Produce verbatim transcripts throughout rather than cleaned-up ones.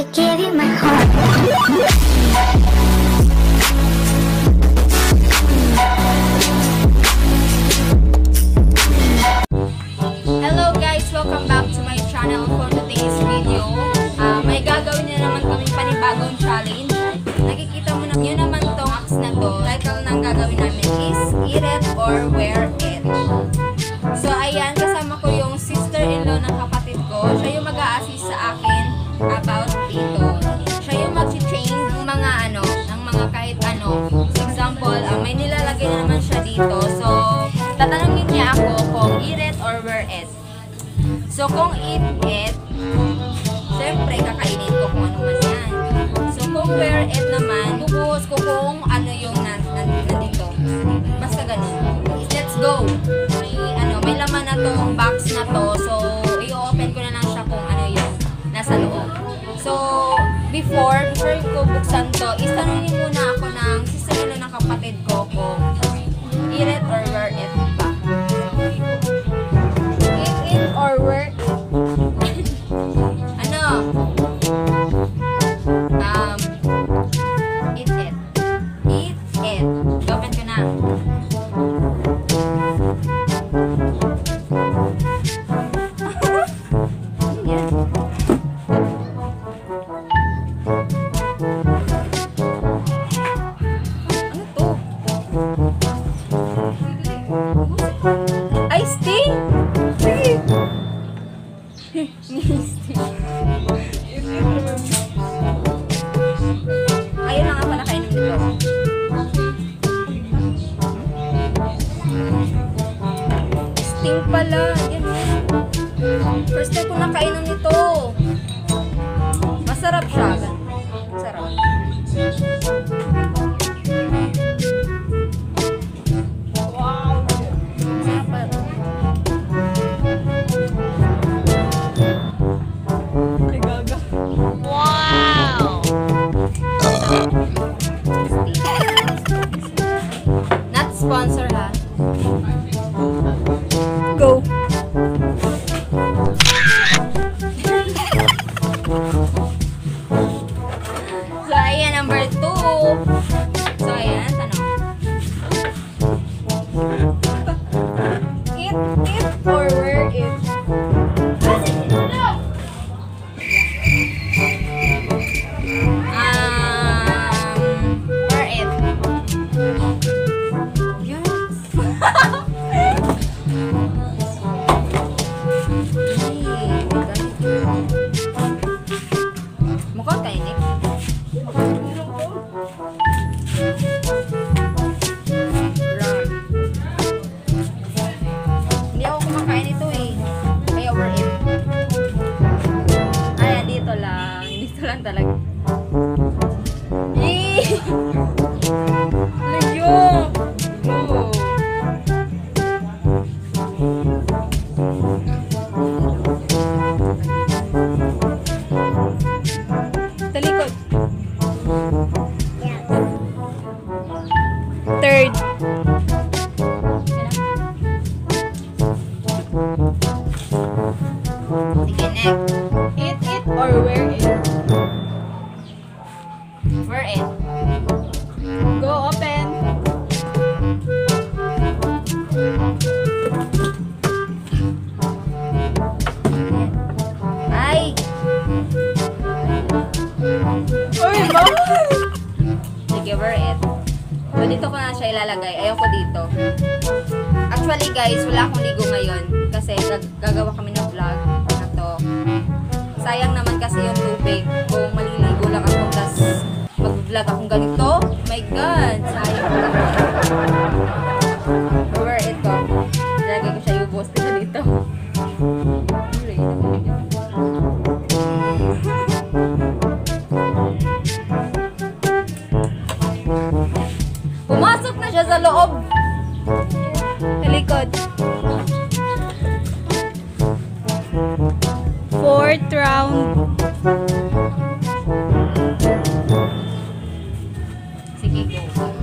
I give you my heart. So, kung eat it, siyempre, kakainin ko kung ano man yan. So, kung wear it naman, bubuhos ko kung ano yung nandito. Basta ganun. Let's go! May, ano, may laman na tong box na to. So, i-open ko na lang siya kung ano yung nasa loob. So, before, before ko buksan to, itanungin muna ako ng sisirilo ng kapatid ko kung eat it or wear it ba. Or work. ano? Um, eat it. Eat it. Open ko na. Pala, yun. First time ko nakainom nito. Masarap siya. Masarap. Wow. Masarap. Ay, gaga. Wow. Not sponsor, ha? Go. So, ayan, number two. So, ayan, tanong. Eat it or wear it? Um, wear it. Yes. Third. Eat it or wear it? Wear it. Go open. Ay! Uy, mama! Sige, wear it. So, dito ko na siya ilalagay. Ayoko dito. Actually, guys, wala akong ligo ngayon. Kasi gag gagawa kami ng vlog na to. Sayang naman kasi yung tubig. Kung maliligo lang ako, tas mag-vlog akong ganito. Oh my God! Sayang ko lang. Over it ko. Ilagay ko siya yung boss na dito. Sa loob. Sa likod. Fourth round. Sige, go.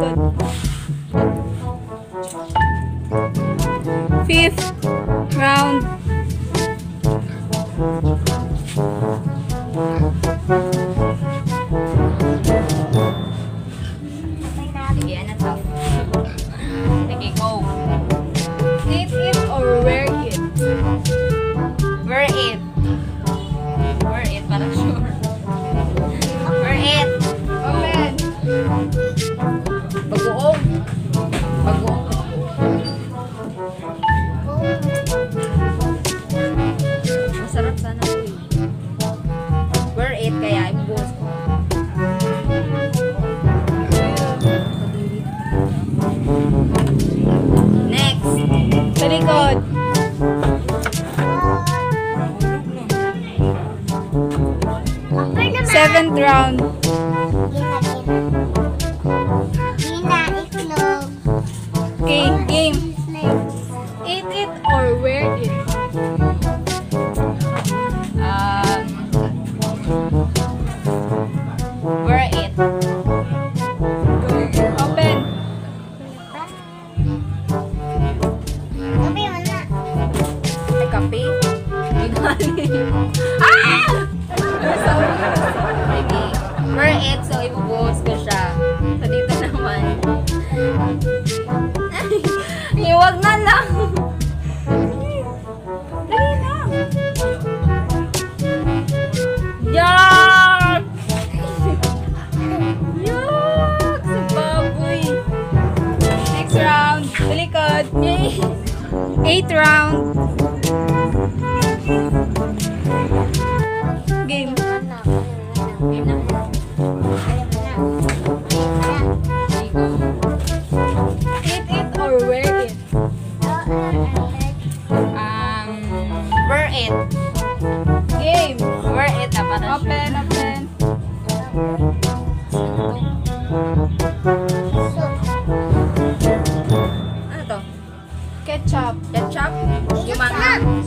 good. Fifth round. Again, that's all. Okay, go. Save it or wear it? Wear it. Wear it, para sure. Wear it. Open. Bagoong. Bagoong. Masarap sana. Wear it kaya i-post ko. Good. Seventh round. Okay, game. Eat it or wear it? Um, wear it. Open. Ah! Sorry. Maybe. Wear it, so ibubuhos ko siya. So, dito naman. Ay, huwag na lang. Dali lang. Yuck! Yuck! Sa baboy. Next round. Balikod. Yay! Eighth round. Game. Eat it or wear it? Um, wear it. Game. Wear it. Open, open. Ano to? Ketchup. Ketchup? Gumana? Nope.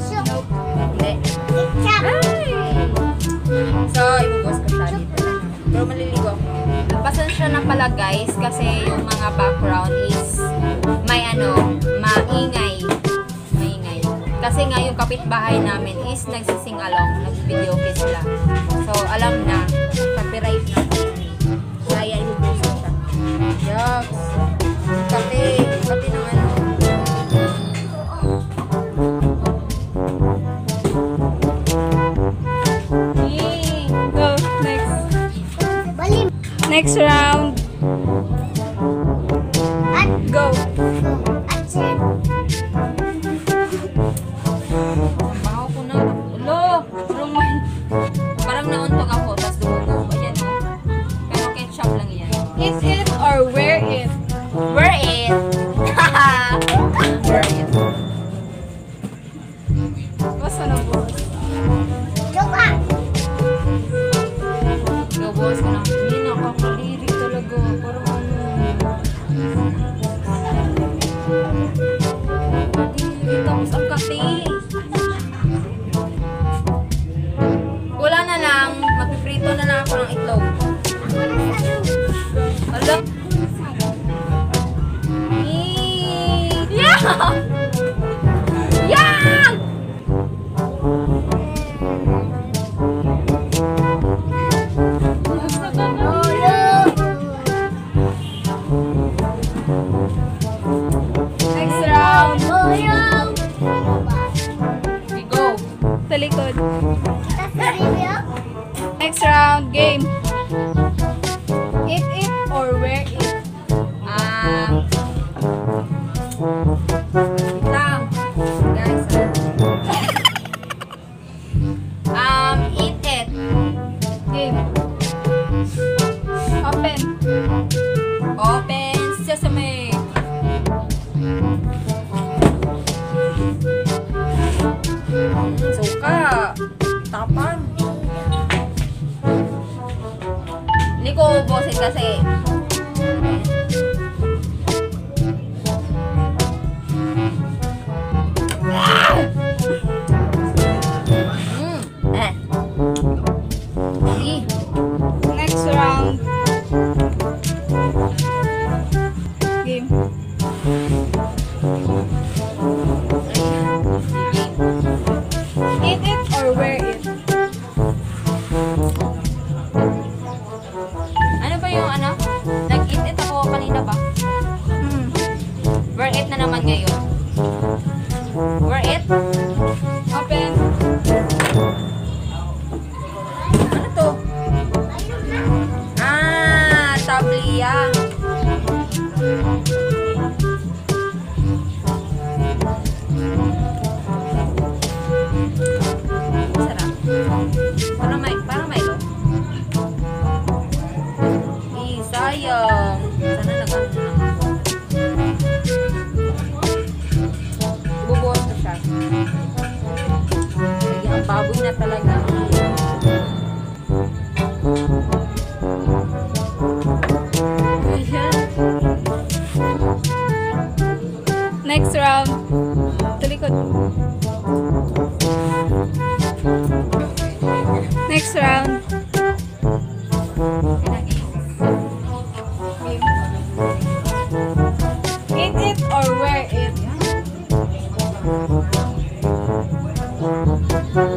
So, ibubuhos ko siya dito. Pero maliligo ako. Nagpasan siya na pala, guys, kasi yung mga background is may ano, maingay. Maingay. Kasi nga yung kapitbahay namin is nagsising-along. Nag-video okay sila. So, alam na. Copyright na. Kaya ibubuhos ko siya. Yucks. Kapi. Kapi ng ano. Next round. And go. Baho ko na. Ulo. Rumay. Parang nauntok ako. Tapos dumugo ko. Ayan. Pero ketchup lang yan. Is it or where is? Where is? Where is? Basta na buhos. Go ka. Go buhos ko na. Nakakalirik talaga. Parang ano. Nakakalirik. Tapos ang kati. Wala na lang. Magpiprito na lang ako ng itlog. Alam. Yeah! Yeah! Likod. Next round, game. Eat it or wear it? Ah. Lang. Guys. Um, eat it. Game. Open. Open sesame. Suka tapan. Hindi ko ubusin kasi. Next round. Parang, parang Milo. Eh, sayang. Sana nag-ano lang ako. Bubuhos na siya. Ay, ang baboy na talaga. Next round. Talikod. Next round. Eat it or wear it?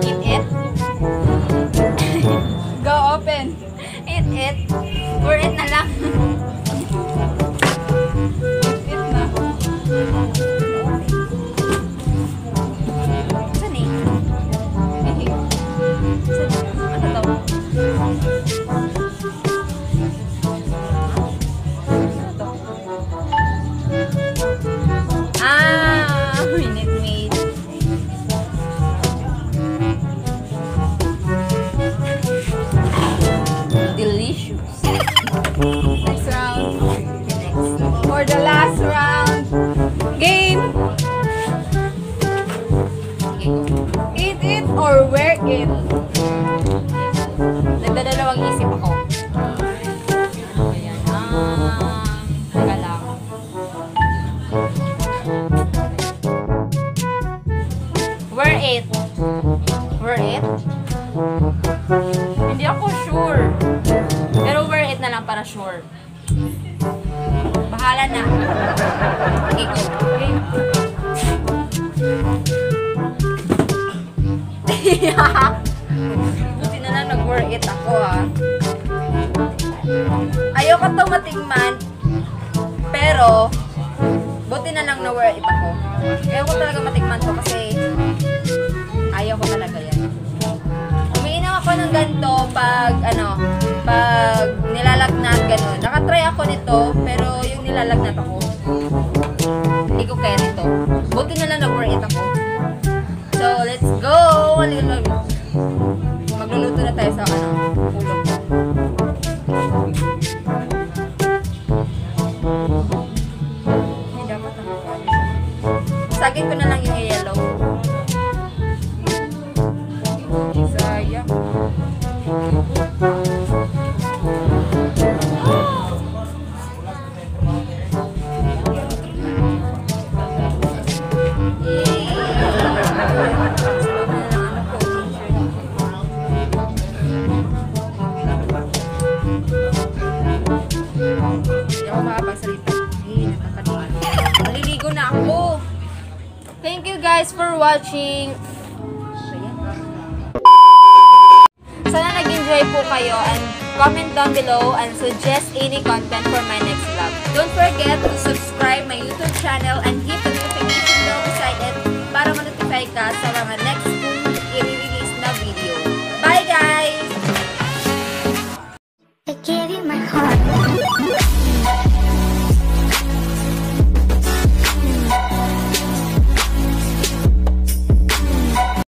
Eat it. Go open. Eat it. Wear it na lang. Next round. For the last round. Game. Eat it or wear it? Nagdadalawang isip ako. Ayan. Ah. Magala ako. Wear it. Wear it? Hindi ako sure. Na lang para sure. Bahala na. Okay, go. Okay. Buti na lang nag-wear it ako, ha. Ayoko to matingman, pero buti na lang na-wear it ako. Ayoko talaga matingman to kasi ayoko talaga yan. Umiinom ako ng ganito pag ano, pag nilalagnat, gano'n. Nakatry ako nito, pero yung nilalagnat ako, hindi ko kaya nito. Buti na lang nag-wear it ako. So, let's go! Magluluto na tayo sa ano, ulo. Ay, dapat na mag-alis. Sagin ko na lang yung yellow. Isaya. Thank you guys for watching. Sana nag-enjoy po kayo and comment down below and suggest any content for my next vlog. Don't forget to subscribe my YouTube channel and hit the notification bell beside it para ma-notify ka sa mga next